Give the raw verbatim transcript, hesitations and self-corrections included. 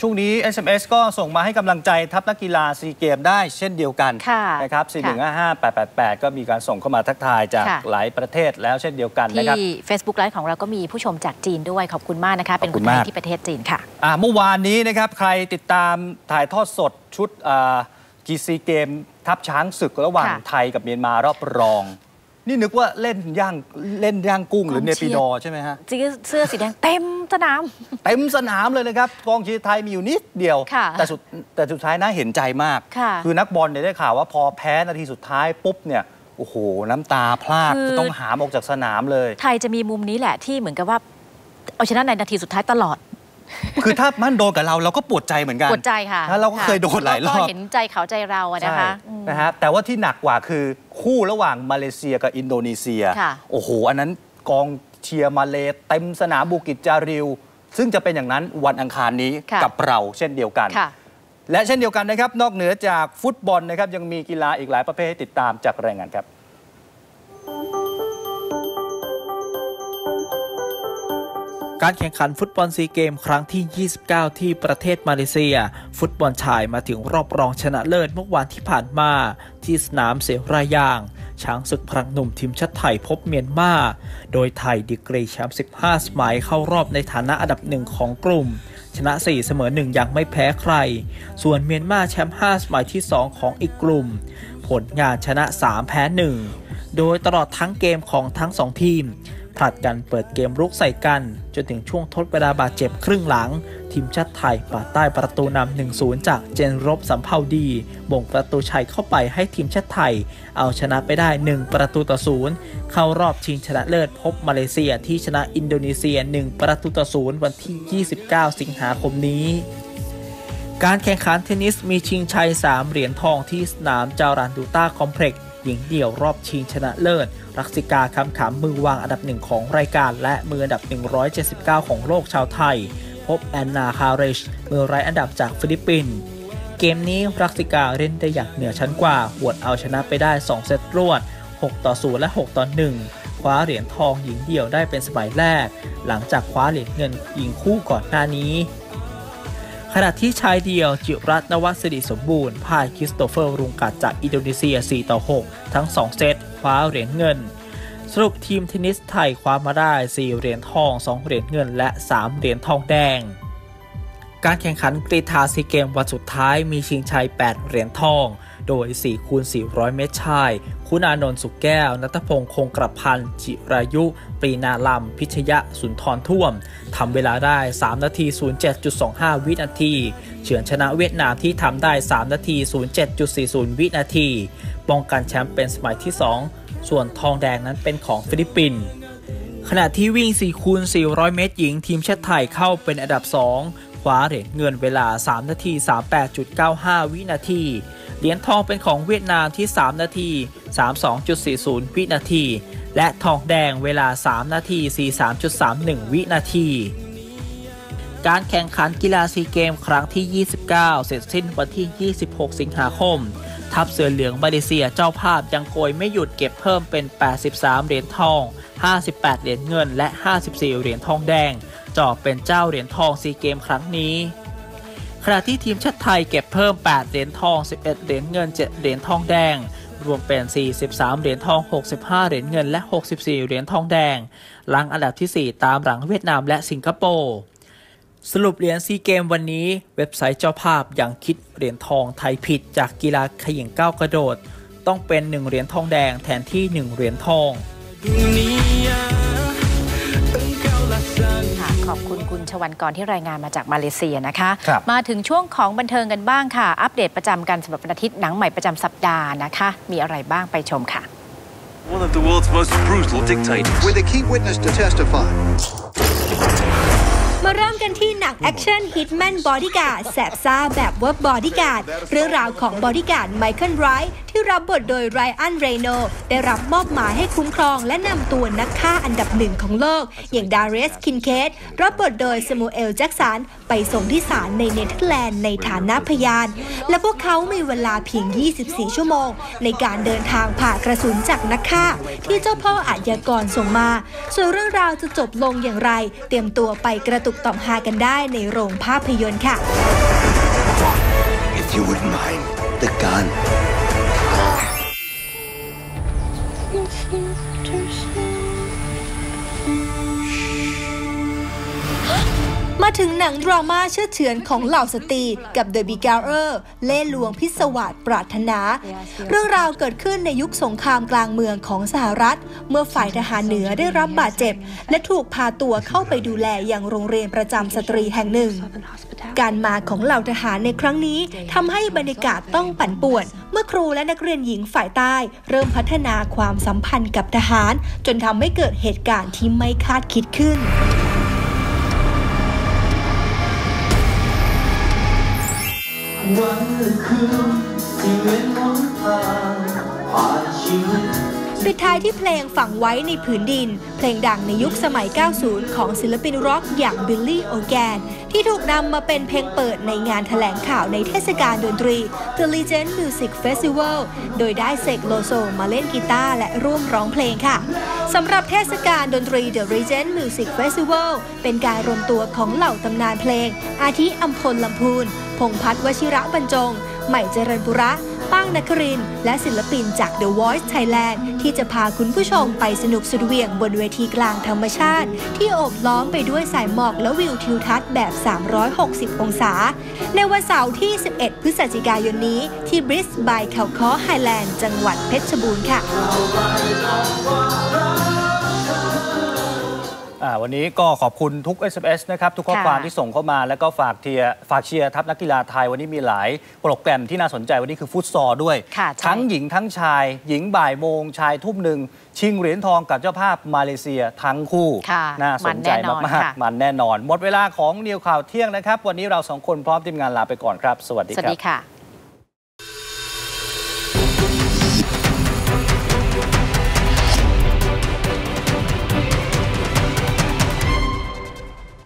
ช่วงนี้ เอส เอ็ม เอส ก็ส่งมาให้กำลังใจทัพนักกีฬาซีเกมได้เช่นเดียวกันนะครับ สี่ หนึ่ง ห้า ห้า แปด แปด แปด ก็มีการส่งเข้ามาทักทายจากหลายประเทศแล้วเช่นเดียวกันนะครับที่ Facebook Live ของเราก็มีผู้ชมจากจีนด้วยขอบคุณมากนะคะเป็นคนไทยที่ประเทศจีนค่ะเมื่อวานนี้นะครับใครติดตามถ่ายทอดสดชุดกีซีเกมทัพช้างศึกระหว่างไทยกับเมียนมารอบรองนี่นึกว่าเล่นย่างเล่นย่างกุ้งหรือเนปิดอใช่ไหมฮะเสื้อสีแดงเต็มสนามเต็มสนามเลยนะครับกองเชียร์ไทยมีอยู่นิดเดียวแต่สุดแต่สุดท้ายน่าเห็นใจมากคือนักบอลเนี่ยได้ข่าวว่าพอแพ้นาทีสุดท้ายปุ๊บเนี่ยโอ้โหน้ำตาพลากจะต้องหามออกจากสนามเลยไทยจะมีมุมนี้แหละที่เหมือนกับว่าเอาชนะในนาทีสุดท้ายตลอดคือถ้ามันโดนกับเราเราก็ปวดใจเหมือนกันปวดใจค่ะแล้วเราก็เคยโดนหลายรอบเห็นใจเขาใจเราอะนะคะนะฮะแต่ว่าที่หนักกว่าคือคู่ระหว่างมาเลเซียกับอินโดนีเซียโอ้โหอันนั้นกองเชียร์มาเลเต็มสนามบูกิจจาริวซึ่งจะเป็นอย่างนั้นวันอังคารนี้กับเราเช่นเดียวกันและเช่นเดียวกันนะครับนอกเหนือจากฟุตบอลนะครับยังมีกีฬาอีกหลายประเภทให้ติดตามจากรายงานครับการแข่งขันฟุตบอลซีเกมครั้งที่ยี่สิบเก้าที่ประเทศมาเลเซียฟุตบอลชายมาถึงรอบรองชนะเลิศเมื่อวันที่ผ่านมาที่สนามเสรายางช้างศึกพลังหนุ่มทีมชาติไทยพบเมียนมาโดยไทยดีกรีแชมป์สิบห้าสมัยเข้ารอบในฐานะอันดับหนึ่งของกลุ่มชนะสี่เสมอหนึ่งอย่างไม่แพ้ใครส่วนเมียนมาแชมป์ห้าสมัยที่สองของอีกกลุ่มผลงานชนะสามแพ้หนึ่งโดยตลอดทั้งเกมของทั้งสองทีมผลัดกันเปิดเกมรุกใส่กันจนถึงช่วงทดเวลาบาดเจ็บครึ่งหลังทีมชาติไทยปาดใต้ประตูนำ หนึ่ง ศูนย์ จากเจนรบสัมภาวดีบ่งประตูชัยเข้าไปให้ทีมชาติไทยเอาชนะไปได้หนึ่งประตูต่อศูนย์เข้ารอบชิงชนะเลิศพบมาเลเซียที่ชนะอินโดนีเซียหนึ่งประตูต่อศูนย์วันที่ยี่สิบเก้าสิงหาคมนี้การแข่งขันเทนนิสมีชิงชัยสามเหรียญทองที่สนามจารันดูต้าคอมเพล็กซ์หญิงเดี่ยวรอบชิงชนะเลิศรักษิกาคำขำมือวางอันดับหนึ่งของรายการและมืออันดับหนึ่งร้อยเจ็ดสิบเก้าของโลกชาวไทยพบแอนนาคาเรชมือไร้อันดับจากฟิลิปปินส์เกมนี้รักษิกาเล่นได้อย่างเหนือชั้นกว่าหวดเอาชนะไปได้สองเซตรวดหกต่อศูนย์และหกต่อหนึ่งคว้าเหรียญทองหญิงเดี่ยวได้เป็นสมัยแรกหลังจากคว้าเหรียญเงินหญิงคู่ก่อนหน้านี้ขณะที่ชายเดียวจิรัตน์นวสิริสมบูรณ์พ่ายคริสโตเฟอร์รุงกัดจากอินโดนีเซียสี่ต่อหกทั้งสองเซตคว้าเหรียญเงินสรุปทีมเทนนิสไทยคว้ามาได้สี่เหรียญทองสองเหรียญเงินและสามเหรียญทองแดงการแข่งขันกรีฑาซีเกมวันสุดท้ายมีชิงชัยแปดเหรียญทองโดยสี่คูณสี่ร้อยเมตรชายคุณานนท์สุขแก้วณัฐพงษ์คงกระพันจิรายุปรีนาลำพิชยะสุนทรท่วมทำเวลาได้สามนาที ศูนย์จุดเจ็ดสองห้า วินาทีเฉือนชนะเวียดนามที่ทำได้สามนาที ศูนย์จุดสี่ศูนย์ วินาทีป้องกันแชมป์เป็นสมัยที่สองส่วนทองแดงนั้นเป็นของฟิลิปปินส์ขณะที่วิ่งสี่คูณสี่ร้อยเมตรหญิงทีมชาติไทยเข้าเป็นอันดับสองคว้าเหรียญเงินเวลาสามนาที สามสิบแปดจุดเก้าห้า วินาทีเหรียญทองเป็นของเวียดนามที่สามนาที สามสิบสองจุดสี่ศูนย์ วินาทีและทองแดงเวลาสามนาที สี่สิบสามจุดสามหนึ่ง วินาทีการแข่งขันกีฬาซีเกมส์ครั้งที่ยี่สิบเก้าเสร็จสิ้นวันที่ยี่สิบหกสิงหาคมทัพเสือเหลืองมาเลเซียเจ้าภาพยังโกยไม่หยุดเก็บเพิ่มเป็นแปดสิบสามเหรียญทองห้าสิบแปดเหรียญเงินและห้าสิบสี่เหรียญทองแดงจ่อเป็นเจ้าเหรียญทองซีเกมส์ครั้งนี้ขณะที่ทีมชาติไทยเก็บเพิ่มแปดเหรียญทองสิบเอ็ดเหรียญเงินเจ็ดเหรียญทองแดงรวมเป็นสี่สิบสามเหรียญทองหกสิบห้าเหรียญเงินและหกสิบสี่เหรียญทองแดงหลังอันดับที่สี่ตามหลังเวียดนามและสิงคโปร์สรุปเหรียญซีเกมวันนี้เว็บไซต์เจ้าภาพยังคิดเหรียญทองไทยผิดจากกีฬาเขย่งก้าวกระโดดต้องเป็นหนึ่งเหรียญทองแดงแทนที่หนึ่งเหรียญทองขอบคุณคุณชวันกรที่รายงานมาจากมาเลเซียนะคะมาถึงช่วงของบันเทิงกันบ้างค่ะอัปเดตประจำกันสำหรับวันอาทิตย์หนังใหม่ประจำสัปดาห์นะคะมีอะไรบ้างไปชมค่ะ One of the world's most brutal dictators with a key witness to testifyมาเริ่มกันที่หนังแอคชั่นฮิตแมนบอดี้การ์ดแสบซ่าแบบว่าบอดี้การ์ดเรื่องราวของบอดี้การ์ดไมเคิลไรท์ที่รับบทโดยไรอันเรโนได้รับมอบหมายให้คุ้มครองและนำตัวนักฆ่าอันดับหนึ่งของโลกอย่างดาเรสคินเคดรับบทโดยซามูเอลแจ็กสันไปส่งที่ศาลในเนเธอร์แลนด์ในฐานะพยานและพวกเขามีเวลาเพียงยี่สิบสี่ชั่วโมงในการเดินทางผ่ากระสุนจากนักฆ่าที่เจ้าพ่ออาชญากรส่งมาส่วนเรื่องราวจะจบลงอย่างไรเตรียมตัวไปกระตุ กต่อมฮากันได้ในโรงภาพยนตร์ค่ะ If you wouldn't mind the gunมาถึงหนังดราม่าเชื่อเฉือนของเหล่าสตรีกับ The Beguiler เล่ห์ลวงพิศวาสปรารถนาเรื่องราวเกิดขึ้นในยุคสงครามกลางเมืองของสหรัฐเมื่อฝ่ายทหารเหนือได้รับบาดเจ็บและถูกพาตัวเข้าไปดูแลอย่างโรงเรียนประจำสตรีแห่งหนึ่งการมาของเหล่าทหารในครั้งนี้ทำให้บรรยากาศต้องปั่นป่วนเมื่อครูและนักเรียนหญิงฝ่ายใต้เริ่มพัฒนาความสัมพันธ์กับทหารจนทำให้เกิดเหตุการณ์ที่ไม่คาดคิดขึ้นวันและคืนที่เว้นวันผ่านผ่านชีวิตปิดท้ายที่เพลงฝังไว้ในผืนดินเพลงดังในยุคสมัยเก้าสิบของศิลปินร็อกอย่างบิลลี่โอแกนที่ถูกนำมาเป็นเพลงเปิดในงานแถลงข่าวในเทศกาลดนตรี The Legend Music Festival โดยได้เสกโลโซมาเล่นกีตาร์และร่วมร้องเพลงค่ะสำหรับเทศกาลดนตรี The Regent Music Festival เป็นการรวมตัวของเหล่าตำนานเพลงอาทิอัมพลลำพูนพงษ์พัฒน์วชิระบรรจงใหม่เจริญบุระป้างนครินทร์และศิลปินจาก The Voice Thailand ที่จะพาคุณผู้ชมไปสนุกสุดเหวี่ยงบนเวทีกลางธรรมชาติที่โอบล้อมไปด้วยสายหมอกและวิวทิวทัศน์แบบสามร้อยหกสิบองศาในวันเสาร์ที่ สิบเอ็ด พฤศจิกายนนี้ที่ Bridge by เขาค้อ Highland จังหวัดเพชรบูรณ์ค่ะวันนี้ก็ขอบคุณทุก เอส เอ็ม เอส นะครับทุกข้อความที่ส่งเข้ามาแล้วก็ฝากเทียฝากเชียร์ทัพนักกีฬาไทยวันนี้มีหลายโปรแกรมที่น่าสนใจวันนี้คือฟุตซอลด้วยทั้งหญิงทั้งชายหญิงบ่ายโมงชายทุ่มหนึ่งชิงเหรียญทองกับเจ้าภาพมาเลเซียทั้งคู่น่าสนใจมากๆมันแน่นอนหมดเวลาของนิวข่าวเที่ยงนะครับวันนี้เราสองคนพร้อมทีมงานลาไปก่อนครับสวัสดีครับ